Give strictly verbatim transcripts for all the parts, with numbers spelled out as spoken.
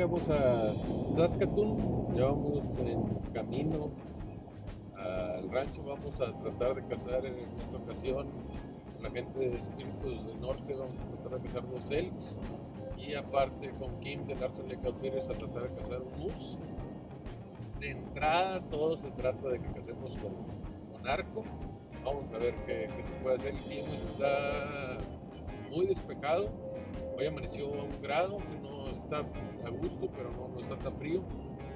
llegamos a Saskatoon, ya vamos en camino al rancho. Vamos a tratar de cazar en esta ocasión con la gente de Espíritus del Norte. Vamos a tratar de cazar dos elks y aparte con Kim de Larsen Lake Outfitters a tratar de cazar un moose. De entrada todo se trata de que casemos con, con arco. Vamos a ver qué, qué se puede hacer. El clima está muy despejado, hoy amaneció a un grado, que no está a gusto, pero no, no está tan frío.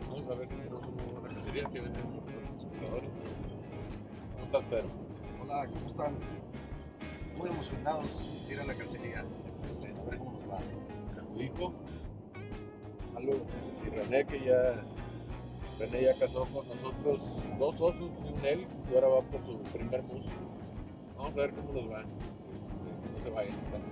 Vamos a ver si tenemos una buena cacería, que vienen los cazadores. ¿Cómo estás, Pedro? Hola, ¿cómo están? Muy emocionados de ir a la cacería. Excelente. ¿Cómo nos va? ¿A tu hijo? Salud. Y René, que ya... René ya casó con nosotros dos osos y un elk, y ahora va por su primer moose. Vamos a ver cómo nos va. Este, no se vayan, están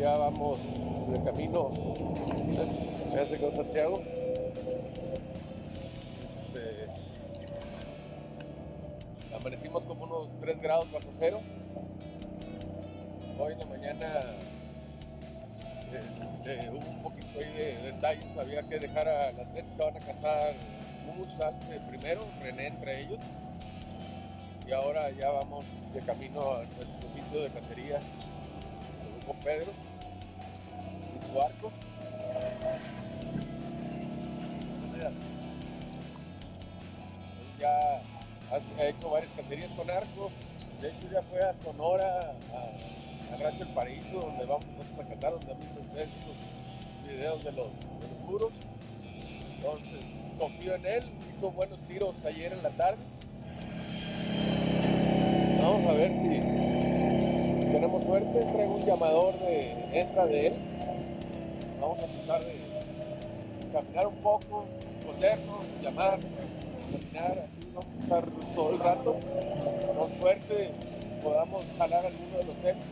Ya vamos de camino, ya se quedó Santiago. Este, amanecimos como unos tres grados bajo cero. Hoy en la mañana este, hubo un poquito de detalles, había que dejar a las gentes que van a cazar un salse primero, René entre ellos. Y ahora ya vamos de camino a nuestro sitio de cacería con Pedro y su arco. Ya ha hecho varias cacerías con arco, de hecho ya fue a Sonora, al Rancho del Paraíso, donde vamos a cazar, donde han visto ustedes estos videos de los, de los muros. Entonces confío en él, hizo buenos tiros ayer en la tarde. Vamos a ver si tenemos suerte. Traigo un llamador de entra de él. Vamos a tratar de caminar un poco, cosernos, llamar, caminar. Así vamos a estar todo el rato. Con suerte podamos jalar alguno de los temas.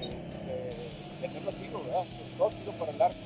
Este, tenerlo tiro, ¿verdad? Dos tiros para el arco.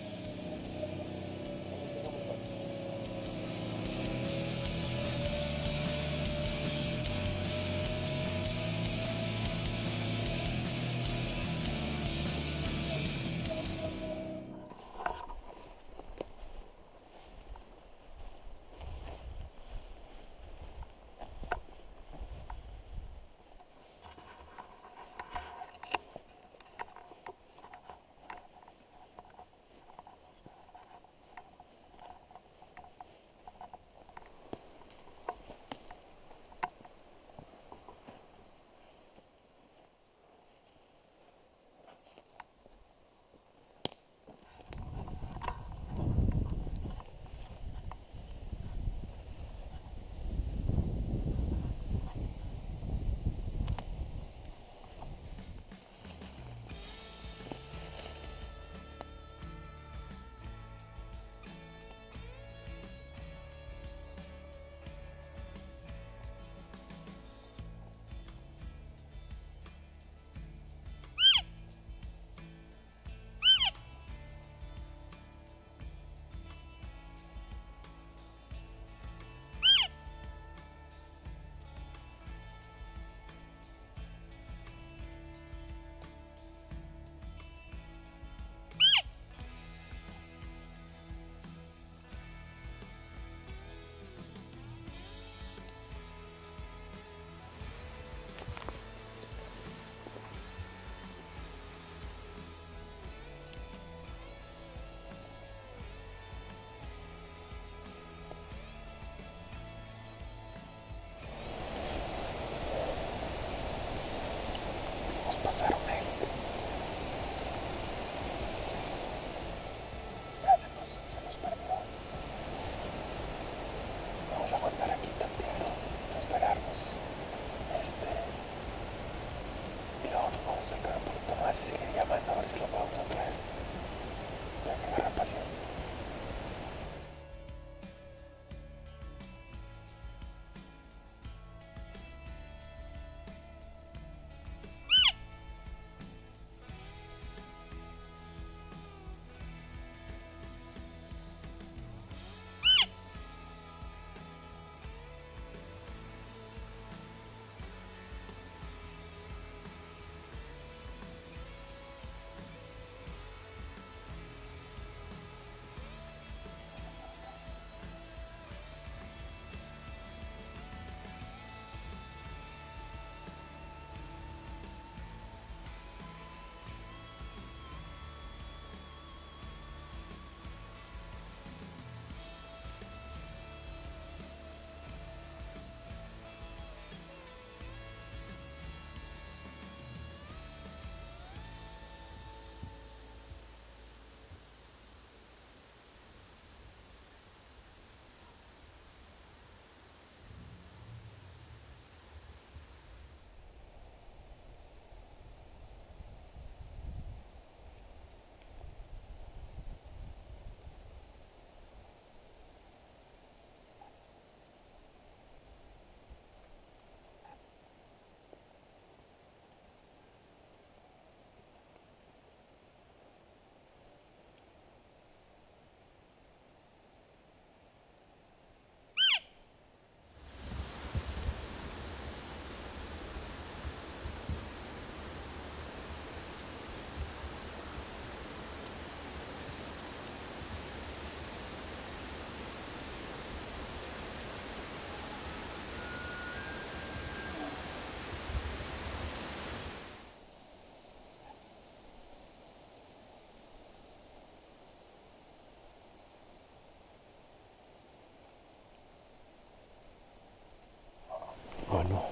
Oh, no.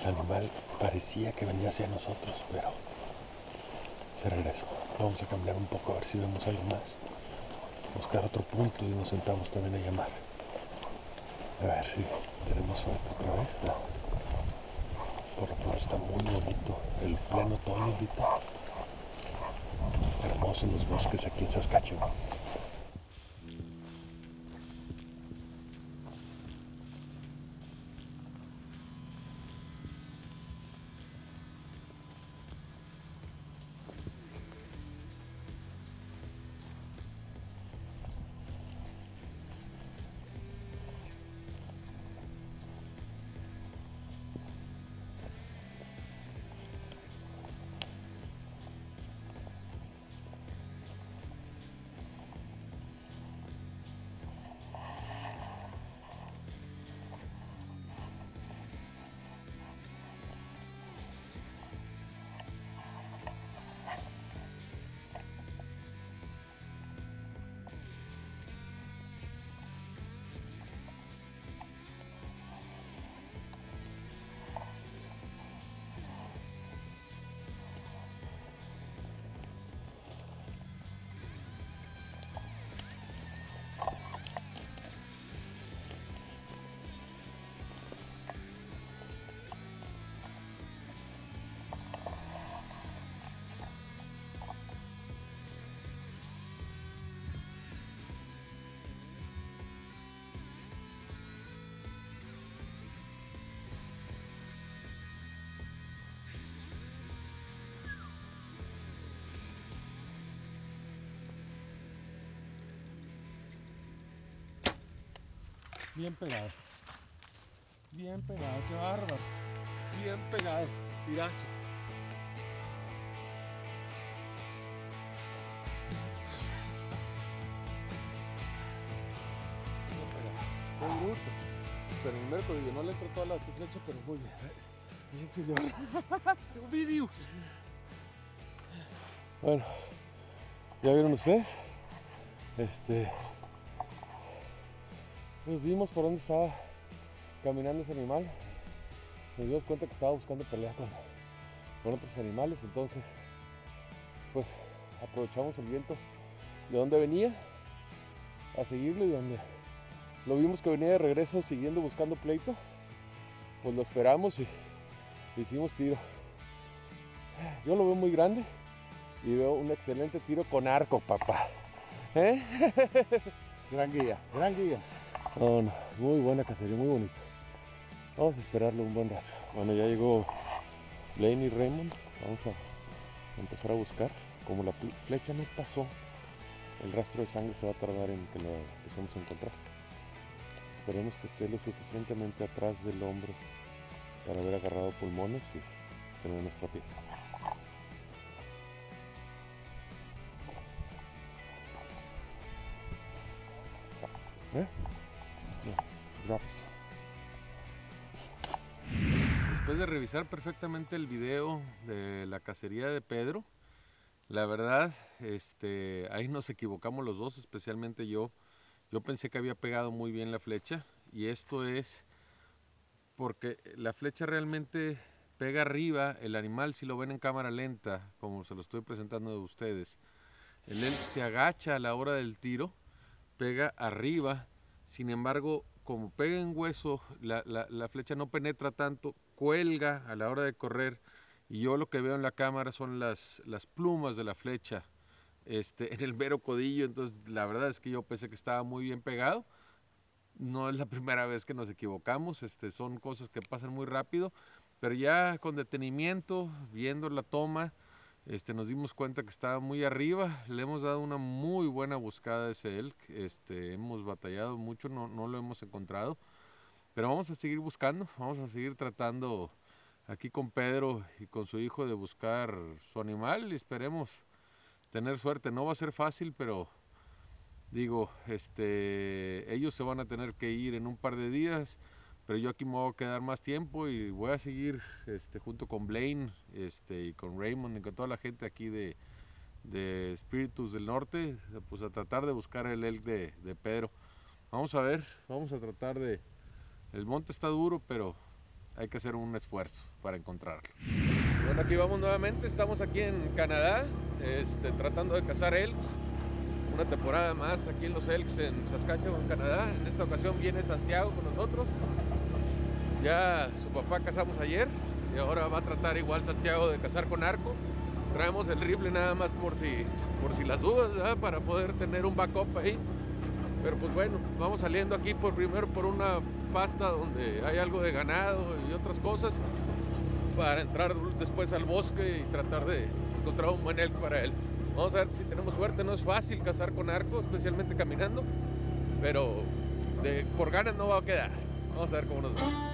El animal parecía que venía hacia nosotros, pero se regresó. Vamos a cambiar un poco a ver si vemos algo más. Buscar otro punto y nos sentamos también a llamar. A ver si tenemos suerte otra vez. No. Por lo pronto está muy bonito. El pleno otoño ahorita. Hermosos los bosques aquí en Saskatchewan. Bien pegado, bien pegado, qué bárbaro, bien pegado, tirazo. Buen gusto, pero el miércoles yo no le entró toda la flecha, pero muy bien. Bien, señor. Videos. Bueno, ya vieron ustedes, este... nos vimos por donde estaba caminando ese animal. Nos dimos cuenta que estaba buscando pelea con, con otros animales. Entonces, pues aprovechamos el viento de donde venía a seguirlo, y donde lo vimos que venía de regreso siguiendo buscando pleito, pues lo esperamos y hicimos tiro. Yo lo veo muy grande y veo un excelente tiro con arco, papá. ¿Eh? Gran guía, gran guía. No, no, muy buena cacería, muy bonito. Vamos a esperarlo un buen rato. Bueno, ya llegó Blaine y Raymond. Vamos a empezar a buscar. Como la flecha no pasó, el rastro de sangre se va a tardar en que lo empecemos a encontrar. Esperemos que esté lo suficientemente atrás del hombro para haber agarrado pulmones y tener nuestra pieza. ¿Eh? Después de revisar perfectamente el video de la cacería de Pedro, la verdad, este, ahí nos equivocamos los dos, especialmente yo. Yo pensé que había pegado muy bien la flecha, y esto es porque la flecha realmente pega arriba. El animal, si lo ven en cámara lenta, como se lo estoy presentando de ustedes, él, él se agacha a la hora del tiro, pega arriba. Sin embargo, como pega en hueso, la, la, la flecha no penetra tanto, cuelga a la hora de correr, y yo lo que veo en la cámara son las, las plumas de la flecha este, en el mero codillo. Entonces la verdad es que yo pensé que estaba muy bien pegado. No es la primera vez que nos equivocamos, este, son cosas que pasan muy rápido, pero ya con detenimiento, viendo la toma, este, nos dimos cuenta que estaba muy arriba. Le hemos dado una muy buena buscada a ese elk, este, hemos batallado mucho, no, no lo hemos encontrado, pero vamos a seguir buscando, vamos a seguir tratando aquí con Pedro y con su hijo de buscar su animal, y esperemos tener suerte. No va a ser fácil, pero digo, este, ellos se van a tener que ir en un par de días, pero yo aquí me voy a quedar más tiempo y voy a seguir este, junto con Blaine este, y con Raymond y con toda la gente aquí de, de Espíritus del Norte, pues a tratar de buscar el elk de, de Pedro. Vamos a ver, vamos a tratar de, El monte está duro, pero hay que hacer un esfuerzo para encontrarlo. Bueno, aquí vamos nuevamente. Estamos aquí en Canadá, este, tratando de cazar elks. Una temporada más aquí en los elks en Saskatchewan, Canadá. En esta ocasión viene Santiago con nosotros. Ya su papá cazamos ayer y ahora va a tratar igual Santiago de cazar con arco. Traemos el rifle nada más por si, por si las dudas, ¿verdad? Para poder tener un backup ahí. Pero pues bueno, vamos saliendo aquí por primero por una pasta donde hay algo de ganado y otras cosas, para entrar después al bosque y tratar de encontrar un buen elk para él. Vamos a ver si tenemos suerte. No es fácil cazar con arco, especialmente caminando, pero de, por ganas no va a quedar. Vamos a ver cómo nos va.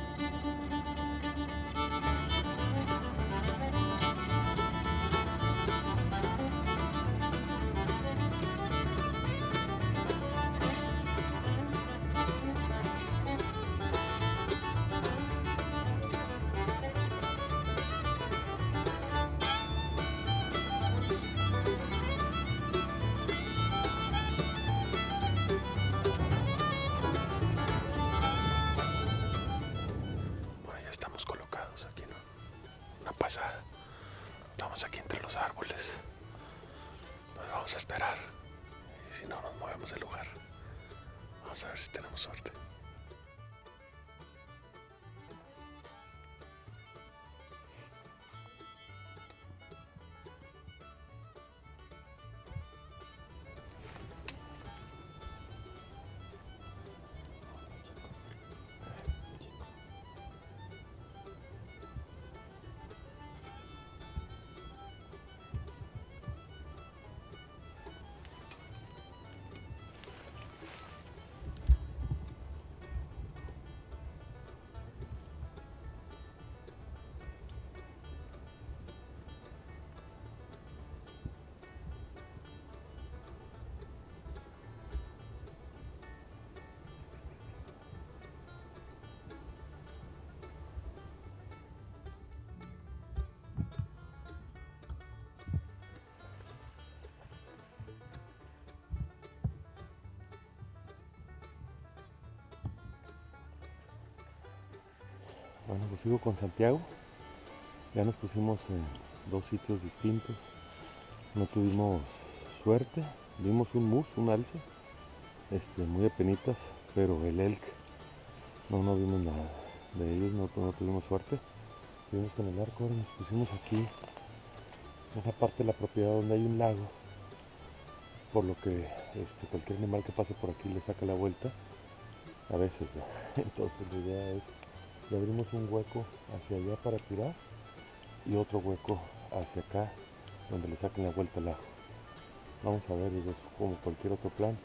Bueno, pues sigo con Santiago. Ya nos pusimos en dos sitios distintos. No tuvimos suerte. Vimos un mus, un alce, este, muy apenitas, pero el elk no, no vimos nada de ellos, no, no tuvimos suerte. Vimos con el arco, nos pusimos aquí en una parte de la propiedad donde hay un lago, por lo que este, cualquier animal que pase por aquí le saca la vuelta. A veces, ¿no? Entonces la idea es, le abrimos un hueco hacia allá para tirar y otro hueco hacia acá donde le saquen la vuelta al ajo. Vamos a ver, es como cualquier otro plan,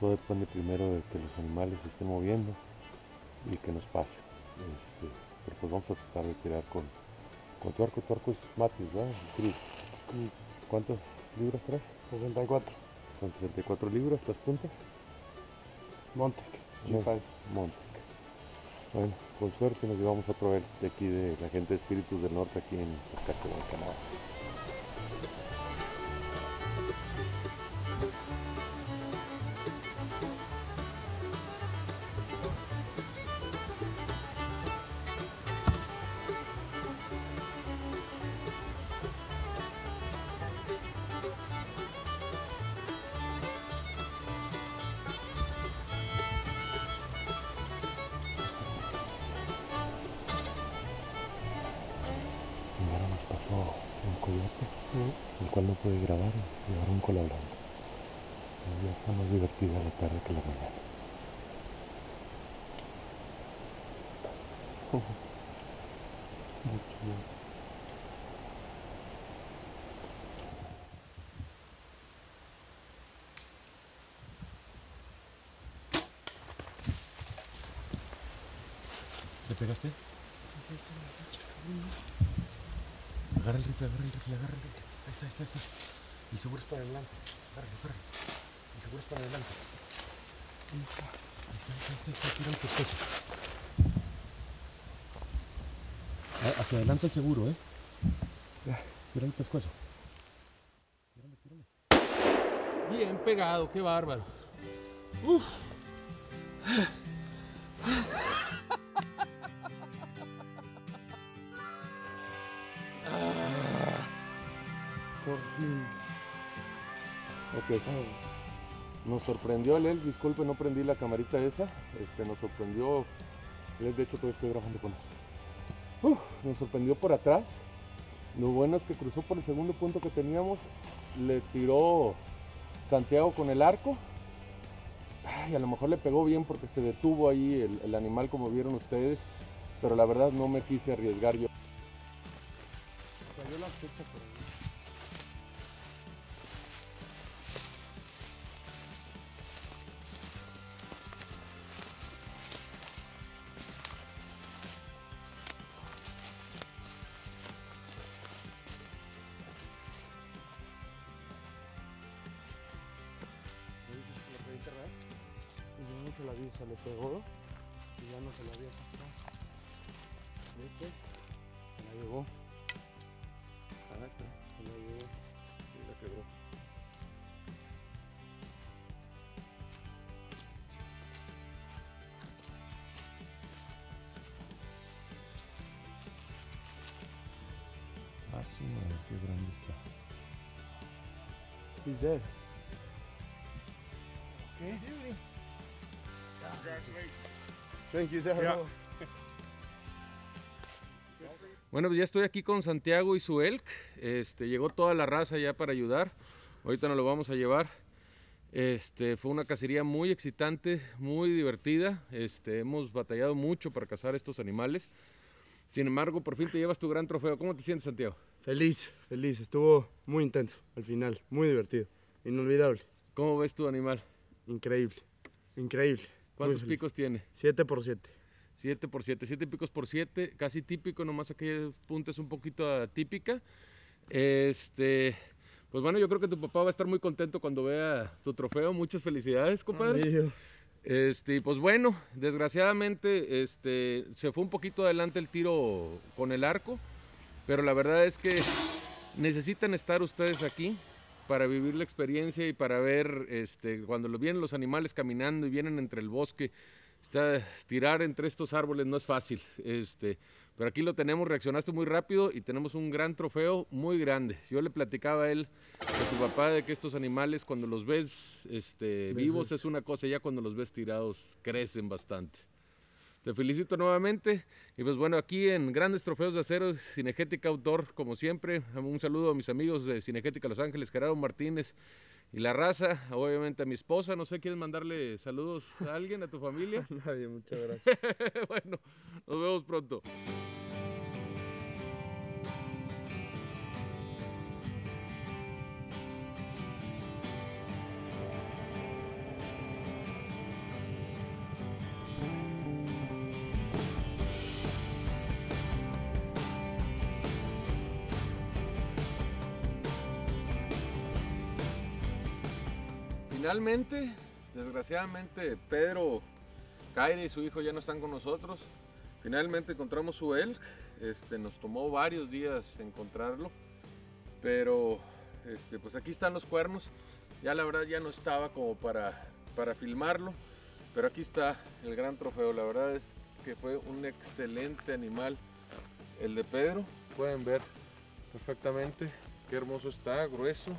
todo depende primero de que los animales se estén moviendo y que nos pase. Este, pero pues vamos a tratar de tirar con, con tu arco. Tu arco es Matis, ¿verdad? ¿Cuántas libras traes? sesenta y cuatro. Con sesenta y cuatro libras, las puntas. Montec. Montec. Bueno, con suerte nos llevamos otro elk de aquí, de la gente de Espíritus del Norte, aquí en Saskatchewan, Canadá. No puede grabar y ahora un cola blanco. Ya está más divertida la tarde que la mañana. ¿Le pegaste? Sí, sí. Agarra el rifle, agarra el rifle, agarra el rifle. Ahí está, ahí está, ahí está. El seguro es para adelante. Agárralo, agárralo. El seguro es para adelante. Ahí está, ahí está, ahí está. Aquí era el pescuezo. Hacia adelante el seguro, ¿eh? Mira el pescuezo. Tírale, tírale. Bien pegado, qué bárbaro. Uf. por fin. Ok. Nos sorprendió el él, disculpe, no prendí la camarita esa. Este, nos sorprendió. De hecho, todavía estoy grabando con eso. Uf, nos sorprendió por atrás. Lo bueno es que cruzó por el segundo punto que teníamos. Le tiró Santiago con el arco. Ay, a lo mejor le pegó bien porque se detuvo ahí el, el animal, como vieron ustedes. Pero la verdad no me quise arriesgar yo. Cayó la flecha por ahí. La vi, se le pegó y ya no se la había sacado. ¿Viste? Se la llevó. Ah, está. Se la llevó. Y la quebró. Ah, sí, madre, qué grande está. He's dead. Okay. Bueno, pues ya estoy aquí con Santiago y su elk. Este, llegó toda la raza ya para ayudar. Ahorita nos lo vamos a llevar. Este, fue una cacería muy excitante, muy divertida. Este, hemos batallado mucho para cazar estos animales. Sin embargo, por fin te llevas tu gran trofeo. ¿Cómo te sientes, Santiago? Feliz, feliz. Estuvo muy intenso al final, muy divertido, inolvidable. ¿Cómo ves tu animal? Increíble, increíble. ¿Cuántos picos tiene? siete por siete. siete por siete, siete picos por siete, casi típico, nomás aquella punta es un poquito atípica. Este, pues bueno, yo creo que tu papá va a estar muy contento cuando vea tu trofeo. Muchas felicidades, compadre. Amigo. Este, pues bueno, desgraciadamente este, se fue un poquito adelante el tiro con el arco, pero la verdad es que necesitan estar ustedes aquí para vivir la experiencia y para ver este, cuando lo vienen los animales caminando y vienen entre el bosque. Está, tirar entre estos árboles no es fácil, este, pero aquí lo tenemos. Reaccionaste muy rápido y tenemos un gran trofeo, muy grande. Yo le platicaba a él, a su papá, de que estos animales cuando los ves este, vivos es una cosa, ya cuando los ves tirados crecen bastante. Te felicito nuevamente y pues bueno, aquí en Grandes Trofeos de Acero, Cinegética Outdoor, como siempre, un saludo a mis amigos de Cinegética Los Ángeles, Gerardo Martínez y la raza, obviamente a mi esposa. No sé, ¿quieres mandarle saludos a alguien, a tu familia? A nadie, muchas gracias. Bueno, nos vemos pronto. Finalmente, desgraciadamente, Pedro Caire y su hijo ya no están con nosotros. Finalmente encontramos su elk. Este, nos tomó varios días encontrarlo, pero este, pues aquí están los cuernos. Ya la verdad ya no estaba como para, para filmarlo, pero aquí está el gran trofeo. La verdad es que fue un excelente animal el de Pedro. Pueden ver perfectamente qué hermoso está, grueso,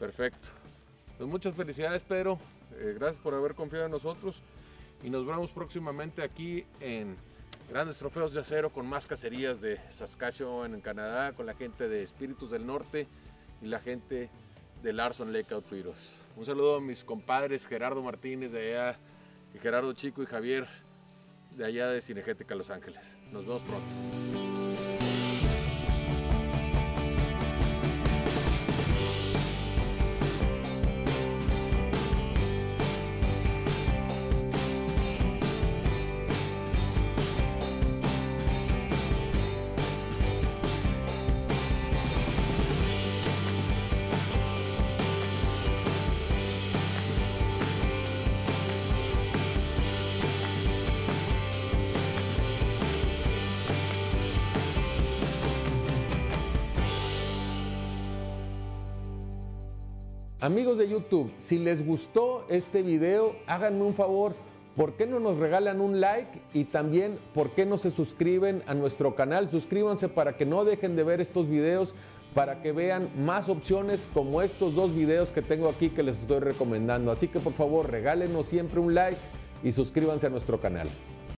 perfecto. Pues muchas felicidades, Pedro, eh, gracias por haber confiado en nosotros y nos vemos próximamente aquí en Grandes Trofeos de Acero con más cacerías de Saskatchewan en Canadá, con la gente de Espíritus del Norte y la gente de Larsen Lake Outfitters. Un saludo a mis compadres Gerardo Martínez de allá y Gerardo Chico y Javier de allá de Cinegética Los Ángeles. Nos vemos pronto. Amigos de YouTube, si les gustó este video, háganme un favor, ¿por qué no nos regalan un like? Y también, ¿por qué no se suscriben a nuestro canal? Suscríbanse para que no dejen de ver estos videos, para que vean más opciones como estos dos videos que tengo aquí que les estoy recomendando. Así que por favor regálenos siempre un like y suscríbanse a nuestro canal.